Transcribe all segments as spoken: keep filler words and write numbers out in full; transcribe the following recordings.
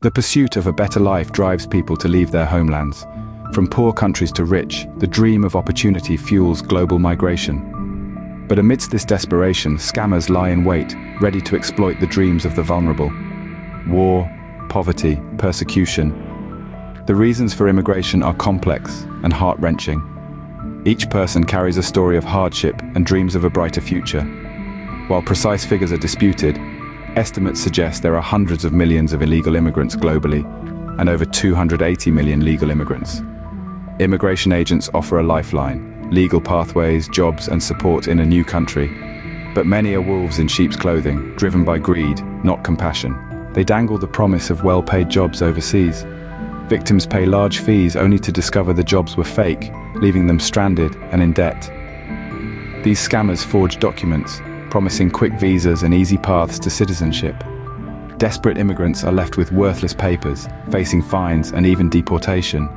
The pursuit of a better life drives people to leave their homelands. From poor countries to rich, the dream of opportunity fuels global migration. But amidst this desperation, scammers lie in wait, ready to exploit the dreams of the vulnerable. War, poverty, persecution. The reasons for immigration are complex and heart-wrenching. Each person carries a story of hardship and dreams of a brighter future. While precise figures are disputed, estimates suggest there are hundreds of millions of illegal immigrants globally, and over two hundred eighty million legal immigrants. Immigration agents offer a lifeline, legal pathways, jobs, and support in a new country. But many are wolves in sheep's clothing, driven by greed, not compassion. They dangle the promise of well-paid jobs overseas. Victims pay large fees only to discover the jobs were fake, leaving them stranded and in debt. These scammers forge documents, promising quick visas and easy paths to citizenship. Desperate immigrants are left with worthless papers, facing fines and even deportation.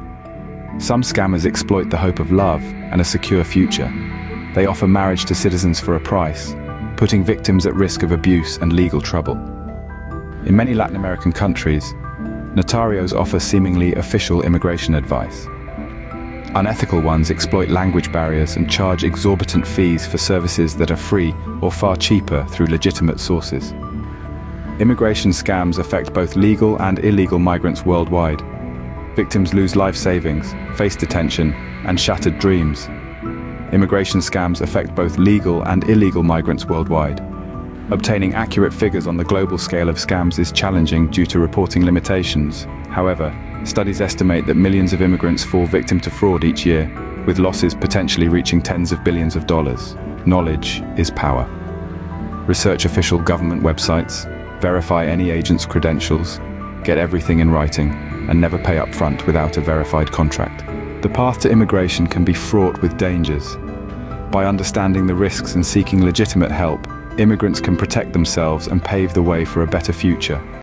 Some scammers exploit the hope of love and a secure future. They offer marriage to citizens for a price, putting victims at risk of abuse and legal trouble. In many Latin American countries, notarios offer seemingly official immigration advice. Unethical ones exploit language barriers and charge exorbitant fees for services that are free or far cheaper through legitimate sources. Immigration scams affect both legal and illegal migrants worldwide. Victims lose life savings, face detention, and shattered dreams. Immigration scams affect both legal and illegal migrants worldwide. Obtaining accurate figures on the global scale of scams is challenging due to reporting limitations. However, studies estimate that millions of immigrants fall victim to fraud each year, with losses potentially reaching tens of billions of dollars. Knowledge is power. Research official government websites, verify any agent's credentials, get everything in writing, and never pay up front without a verified contract. The path to immigration can be fraught with dangers. By understanding the risks and seeking legitimate help, immigrants can protect themselves and pave the way for a better future.